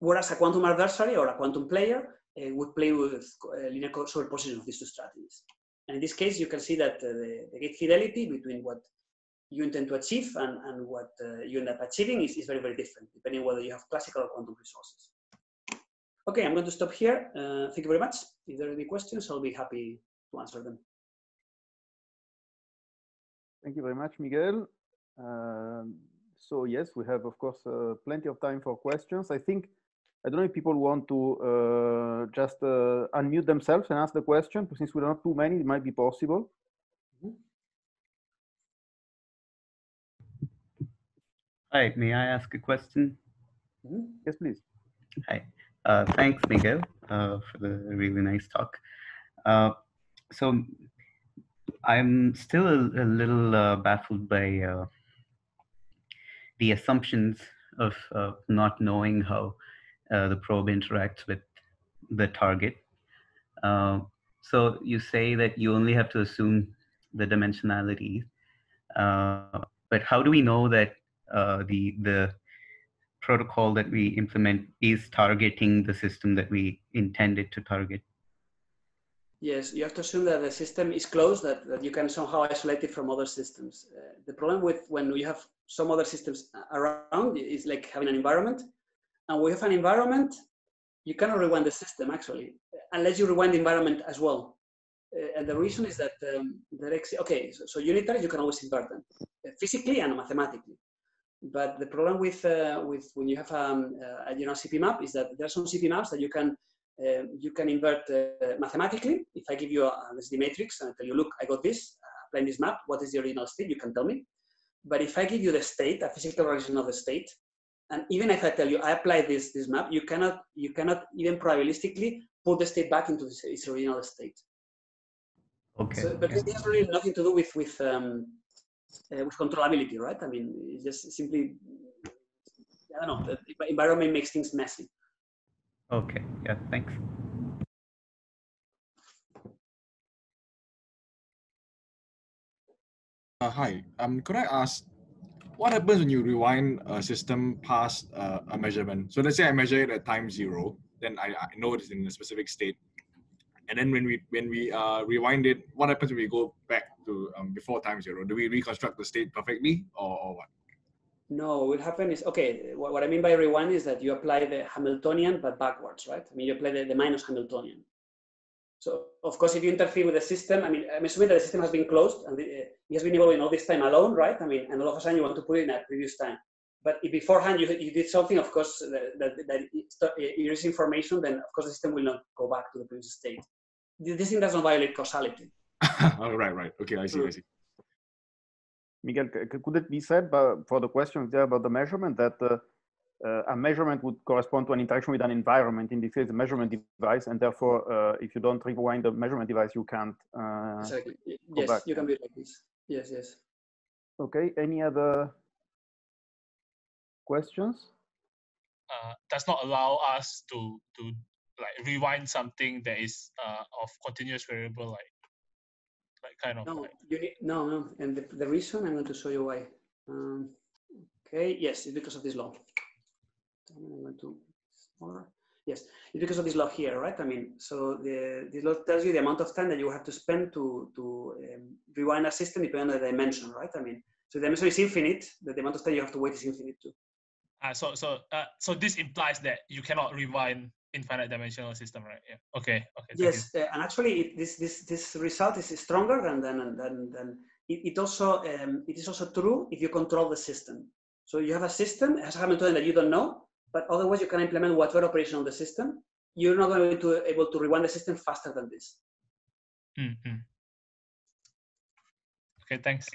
Whereas a quantum adversary or a quantum player would play with linear superposition of these two strategies. And in this case, you can see that the gate fidelity between what you intend to achieve and what you end up achieving is very, very different, depending whether you have classical or quantum resources. Okay, I'm going to stop here. Thank you very much. If there are any questions, I'll be happy to answer them. Thank you very much, Miguel. So yes, we have, of course, plenty of time for questions. I don't know if people want to just unmute themselves and ask the question, but since we're not too many, it might be possible. Mm-hmm. Hi, may I ask a question? Mm-hmm. Yes, please. Hi. Thanks, Miguel, for the really nice talk. So I'm still a little baffled by the assumptions of not knowing how the probe interacts with the target. So you say that you only have to assume the dimensionality, but how do we know that the protocol that we implement is targeting the system that we intended to target? Yes, you have to assume that the system is closed, that you can somehow isolate it from other systems. The problem with when we have some other systems around is like having an environment. And we have an environment, you cannot rewind the system actually, unless you rewind the environment as well. And the reason is that, so unitary, you can always invert them, physically and mathematically. But the problem with when you have a general CP map is that there are some CP maps that you can invert mathematically. If I give you the matrix and I tell you, look, I got this, applying this map, what is the original state? You can tell me. But if I give you the state, a physical relation of the state, and even if I tell you I apply this map, you cannot even probabilistically put the state back into its original state. Okay. So, but it has really nothing to do with controllability, right? I mean, it's just simply, I don't know, the environment makes things messy. Okay, yeah, thanks. Hi, could I ask, what happens when you rewind a system past a measurement? So let's say I measure it at time 0, then I know it's in a specific state. And then when we rewind it, what happens when we go back to before time 0? Do we reconstruct the state perfectly, or what? No, what happened is, okay, what I mean by rewind is that you apply the Hamiltonian, but backwards, right? I mean, you apply the minus Hamiltonian. So, of course, if you interfere with the system, I mean, I'm assuming that the system has been closed and it has been evolving all this time alone, right? I mean, and all of a sudden you want to put it in a previous time. But if beforehand you did something, of course, that erase information, then of course the system will not go back to the previous state. This thing doesn't violate causality. All right, right. Okay, I see, I see. Miguel, could it be said for the questions there about the measurement that a measurement would correspond to an interaction with an environment, in this case, the measurement device, and therefore, if you don't rewind the measurement device, you can't. Exactly. Yes, back. You can do it like this. Yes, yes. Okay. Any other questions? Does not allow us to like rewind something that is of continuous variable, like kind of. No, like, you need, no, no. And the reason I'm going to show you why. Okay. Yes, it's because of this law. I'm going to smaller. Yes, it's because of this law here, right? I mean, so the law tells you the amount of time that you have to spend to rewind a system depending on the dimension, right? I mean, so the dimension is infinite, the amount of time you have to wait is infinite too. So this implies that you cannot rewind infinite dimensional system, right? Yeah. Okay. Okay. Yes, and actually, this result is stronger than it also it is also true if you control the system. So you have a system as Hamiltonian that you don't know, but otherwise you can implement whatever operation on the system. You're not going to be able to rewind the system faster than this. Mm-hmm. Okay, thanks.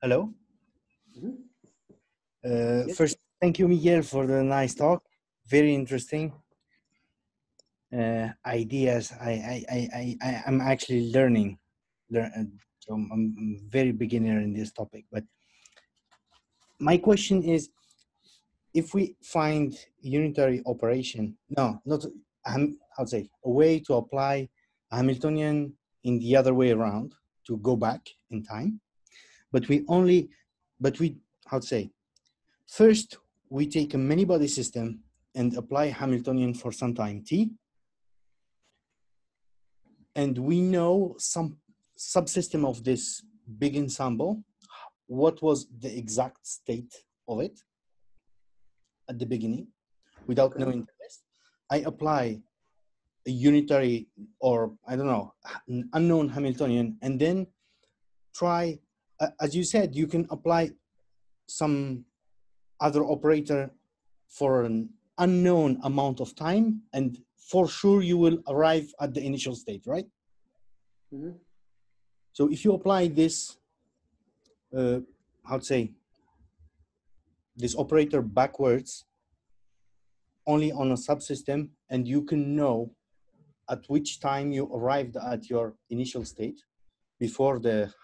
Hello. Mm-hmm. Yes. First, thank you, Miguel, for the nice talk. Very interesting ideas. I'm actually learning. So I'm very beginner in this topic, but my question is, if we find unitary operation, no, not, I'll say a way to apply Hamiltonian in the other way around to go back in time, first we take a many body system and apply Hamiltonian for some time t, and we know some subsystem of this big ensemble, what was the exact state of it at the beginning without knowing the rest. I apply a unitary or, I don't know, an unknown Hamiltonian, and then try, as you said, you can apply some other operator for an unknown amount of time, and for sure you will arrive at the initial state, right? Mm-hmm. So if you apply this, this operator backwards only on a subsystem, and you can know at which time you arrived at your initial state before the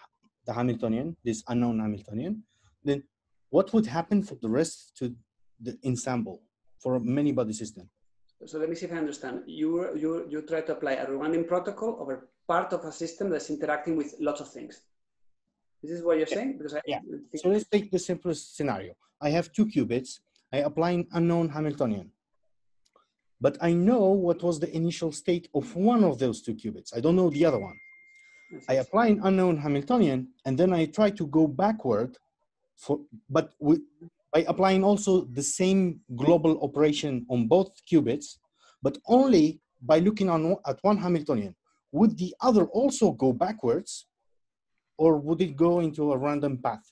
Hamiltonian, this unknown Hamiltonian, then what would happen for the rest to the ensemble for a many body system? So let me see if I understand. You try to apply a rewinding protocol over part of a system that's interacting with lots of things. This is what you're saying? Because so let's take the simplest scenario. I have two qubits. I apply an unknown Hamiltonian. But I know what was the initial state of one of those two qubits. I don't know the other one. I apply an unknown Hamiltonian, and then I try to go backward, by applying also the same global operation on both qubits, but only by looking at one Hamiltonian. Would the other also go backwards, or would it go into a random path?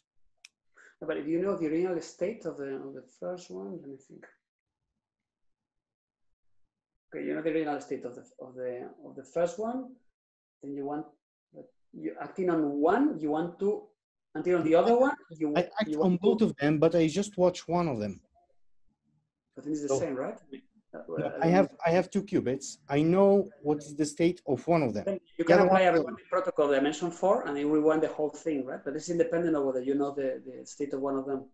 But if you know the original state of the first one, let me think. Okay, you know the original state of the first one, then you want, you're acting on one, you want to, until on the other one, you want, I act on both of them, but I just watch one of them. But it's the same, right? No, I have two qubits. I know what is the state of one of them. Then you can apply a rewinding protocol dimension 4, and you rewind the whole thing, right? But it's independent of whether you know the state of one of them.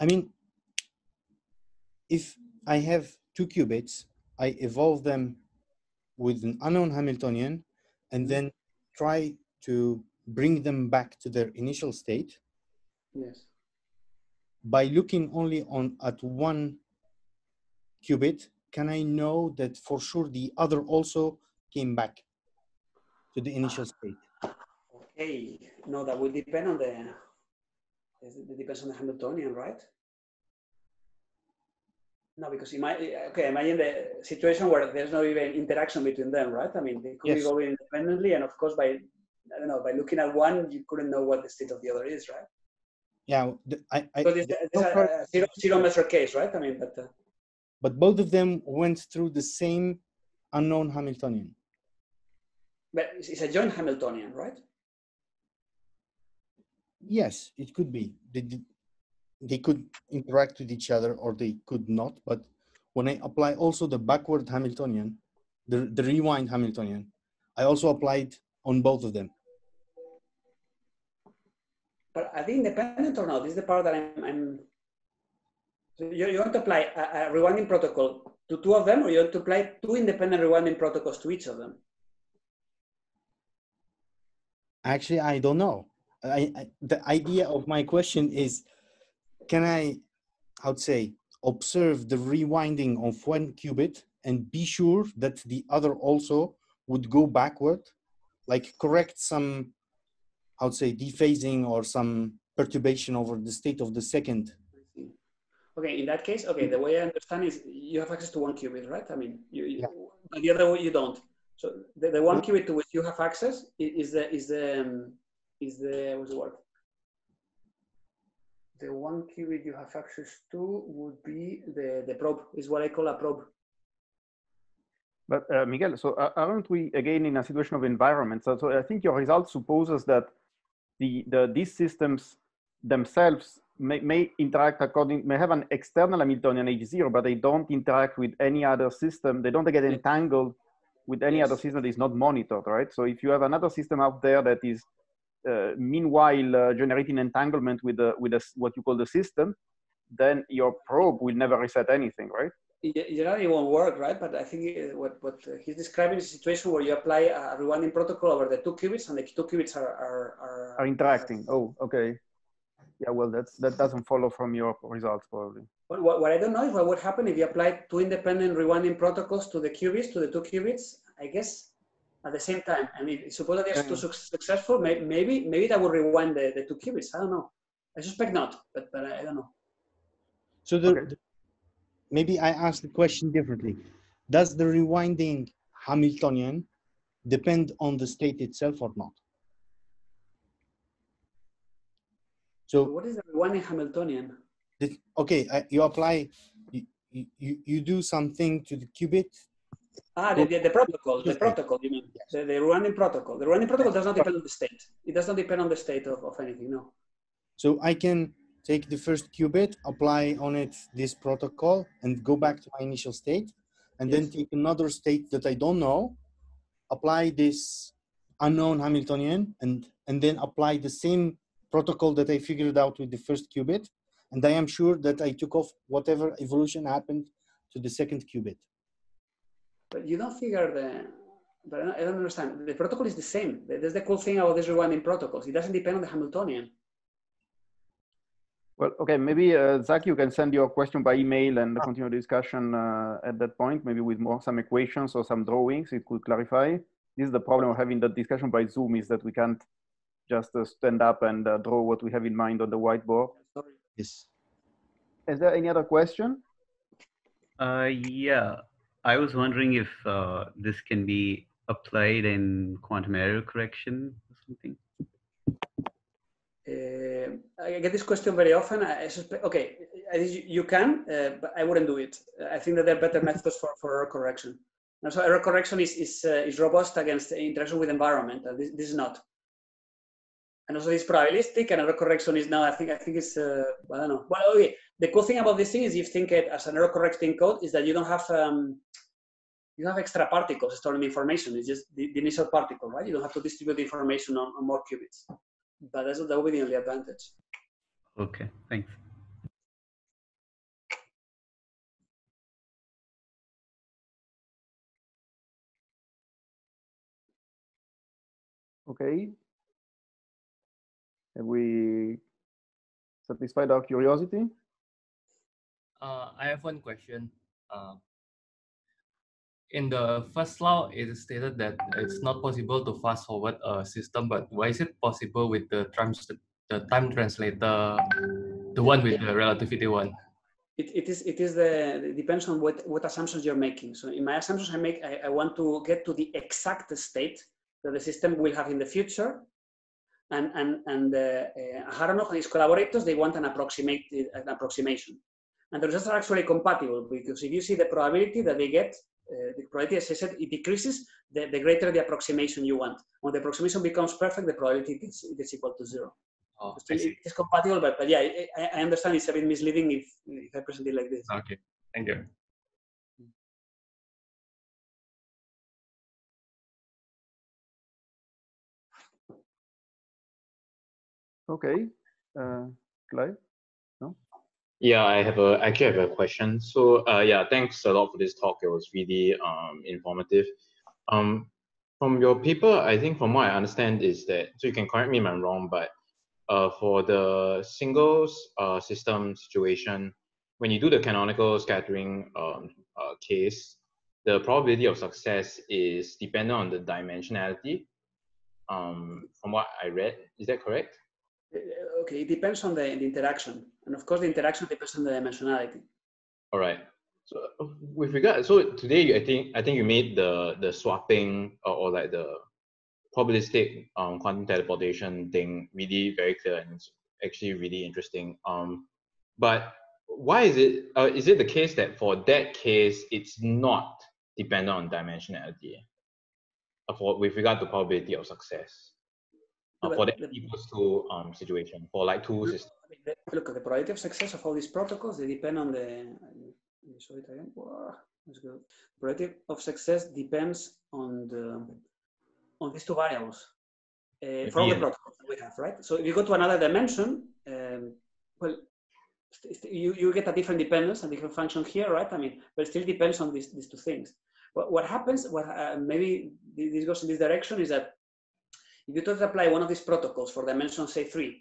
I mean, if I have two qubits, I evolve them with an unknown Hamiltonian, and then try to bring them back to their initial state. Yes. By looking only at one qubit, can I know that for sure the other also came back to the initial state? Hey, no, that will depend on the, it depends on the Hamiltonian, right? No, because imagine the situation where there's no even interaction between them, right? I mean, they could yes. be going independently, and of course, by I don't know, by looking at one, you couldn't know what the state of the other is, right? Yeah, so it's a zero-measure case, right? I mean, but both of them went through the same unknown Hamiltonian. But it's a joint Hamiltonian, right? Yes, it could be. They could interact with each other or they could not. But when I apply also the backward Hamiltonian, the rewind Hamiltonian, I also applied on both of them. But are they independent or not? This is the part that I'm so you want to apply a rewinding protocol to two of them, or you want to apply two independent rewinding protocols to each of them? Actually, I don't know. The idea of my question is, can I would say, observe the rewinding of one qubit and be sure that the other also would go backward, like correct some, I would say, dephasing or some perturbation over the state of the second. Okay, in that case, okay, the way I understand is you have access to one qubit, right? I mean, the other way you don't. So the one qubit to which you have access is the what's the word? The one qubit you have access to would be the probe, is what I call a probe. But Miguel, so aren't we again in a situation of environment? So I think your result supposes that these systems themselves may interact may have an external Hamiltonian H0, but they don't interact with any other system. They don't get entangled with any other system that is not monitored, right? So if you have another system out there that is meanwhile generating entanglement with what you call the system, then your probe will never reset anything, right? Generally it won't work, right? But I think what he's describing is a situation where you apply a rewinding protocol over the two qubits, and the two qubits are interacting. Oh, okay. Yeah, well, that doesn't follow from your results, probably. But what I don't know is what would happen if you applied two independent rewinding protocols to the qubits, to the two qubits, I guess, at the same time. I mean, suppose that they're too successful, maybe that would rewind the two qubits. I don't know. I suspect not, but I don't know. So maybe I asked the question differently. Does the rewinding Hamiltonian depend on the state itself or not? So what is the rewinding Hamiltonian? Okay, you apply, you do something to the qubit. The protocol, you mean. Yes. The rewinding protocol. The rewinding protocol does not depend on the state. It does not depend on the state of anything, no. So I can take the first qubit, apply on it this protocol, and go back to my initial state, and then take another state that I don't know, apply this unknown Hamiltonian, and then apply the same protocol that I figured out with the first qubit, and I am sure that I took off whatever evolution happened to the second qubit. But you don't figure but I don't understand. The protocol is the same. That's the cool thing about these rewinding protocols. It doesn't depend on the Hamiltonian. Well, okay, maybe Zach, you can send your question by email and continue the discussion at that point, maybe with some equations or some drawings, it could clarify. This is the problem of having that discussion by Zoom, is that we can't just stand up and draw what we have in mind on the whiteboard. Yes. Is there any other question? Yeah. I was wondering if this can be applied in quantum error correction or something. I get this question very often. I suspect, okay, you can, but I wouldn't do it. I think that there are better methods for error correction. And so error correction is robust against interaction with environment. This is not. And also it's probabilistic, and error correction is now, I think it's, I don't know. Well, okay. The cool thing about this thing is, if you think it as an error correcting code, is that you don't have extra particles stored in the information. It's just the initial particle, right? You don't have to distribute the information on more qubits. But that would be the only advantage. Okay, thanks. Okay. Have we satisfied our curiosity? I have one question. in the first law, it is stated that it's not possible to fast forward a system, but why is it possible with the time translator, the one with the relativity one? It depends on what assumptions you're making. So in my assumptions, I want to get to the exact state that the system will have in the future. And Aharonov and his collaborators, they want an approximation. And the results are actually compatible, because if you see the probability that they get, the probability, as I said, it decreases the greater the approximation you want. When the approximation becomes perfect, the probability is equal to 0. Oh, so it is compatible, but yeah, I understand it's a bit misleading if I present it like this. Okay, thank you. Okay, Clive? No? Yeah, I actually have a question. So yeah, thanks a lot for this talk. It was really informative. From your paper, I think from what I understand is that, so you can correct me if I'm wrong, but for the singles system situation, when you do the canonical scattering case, the probability of success is dependent on the dimensionality, from what I read. Is that correct? Okay, it depends on the interaction, and of course the interaction depends on the dimensionality. All right. So with regard, so today I think you made the swapping or like the probabilistic quantum teleportation thing really very clear, and it's actually really interesting. But why is it the case that for that case it's not dependent on dimensionality, with regard to probability of success? For the equals to situation, for like two systems. Look, the probability of success of all these protocols, they depend on the. Show it again. Let's go. Probability of success depends on these two variables for all the protocols that we have, right? So if you go to another dimension, well, you get a different dependence, a different function here, right? I mean, but it still depends on these two things. What happens? Maybe this goes in this direction is that. If you try to apply one of these protocols for dimension, say, 3,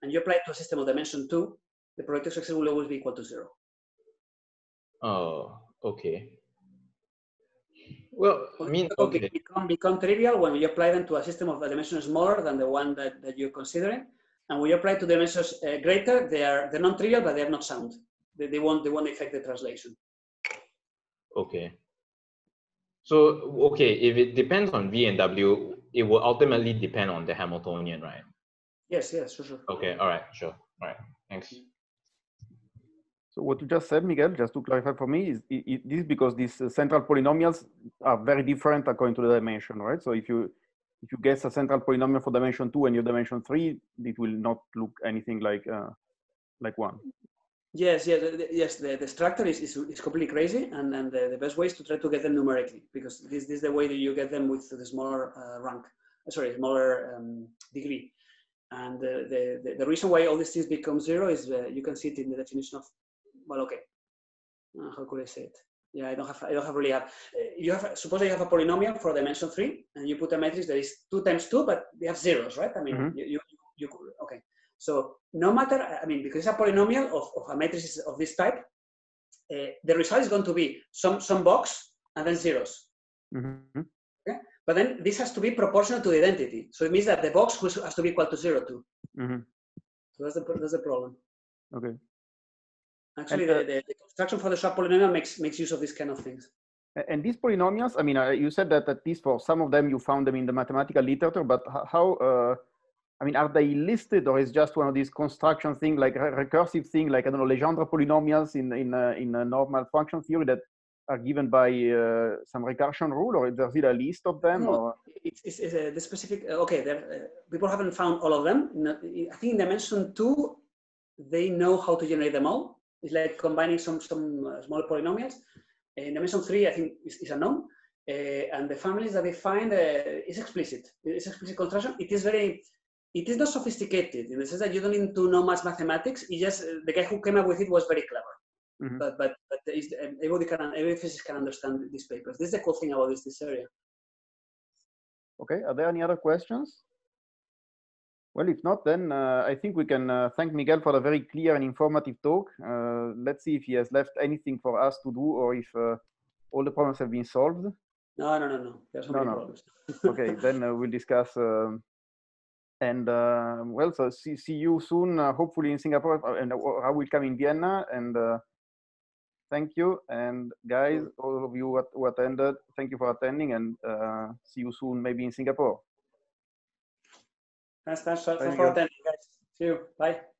and you apply it to a system of dimension 2, the probability of success will always be equal to 0. Oh, okay. Well, I mean, okay. They become trivial when you apply them to a system of a dimension smaller than the one that you're considering. And when you apply to dimensions greater, they're non-trivial, but they're not sound. They won't affect the translation. Okay. So, okay, if it depends on V and W, it will ultimately depend on the Hamiltonian, right? Yes, yes, sure, sure. Okay, all right, sure. All right, thanks. So what you just said, Miguel, just to clarify for me, is this because these central polynomials are very different according to the dimension, right? So if you guess a central polynomial for dimension 2 and your dimension 3, it will not look anything like 1. Yes, yes, yes. The structure is completely crazy, and the best way is to try to get them numerically, because this is the way that you get them with the smaller rank, sorry, smaller degree. And the reason why all these things become 0 is you can see it in the definition of, well, okay, how could I say it? Yeah, I don't have really have. Suppose you have a polynomial for dimension 3, and you put a matrix that is 2 times 2, but they have zeros, right? I mean, mm-hmm. you okay. So no matter, I mean, because it's a polynomial of a matrix of this type, the result is going to be some box and then zeros. Mm-hmm. Okay? But then this has to be proportional to the identity. So it means that the box has to be equal to 0 too. Mm-hmm. So that's the problem. Okay. Actually, the construction for the sharp polynomial makes use of these kind of things. And these polynomials, I mean, you said that at least for some of them, you found them in the mathematical literature, but how... I mean, are they listed, or is just one of these construction thing, like recursive thing, like I don't know, Legendre polynomials in a normal function theory that are given by some recursion rule, or is it a list of them? No, or? It's the specific. Okay, people haven't found all of them. I think in dimension 2, they know how to generate them all. It's like combining some small polynomials. In dimension 3, I think is unknown, and the families that they find is explicit. It's explicit construction. It is very. It is not sophisticated in the sense that you don't need to know much mathematics. It's just the guy who came up with it was very clever. Mm-hmm. But every physicist can understand these papers. This is the cool thing about this area. Okay, are there any other questions? Well, if not, then I think we can thank Miguel for a very clear and informative talk. Let's see if he has left anything for us to do, or if all the problems have been solved? No. There are so many problems. Okay, then we'll discuss. Well, so see you soon, hopefully in Singapore, and I will come in Vienna. And thank you. And guys, all of you who attended, thank you for attending, and see you soon, maybe in Singapore. Thanks for attending, guys. See you. Bye.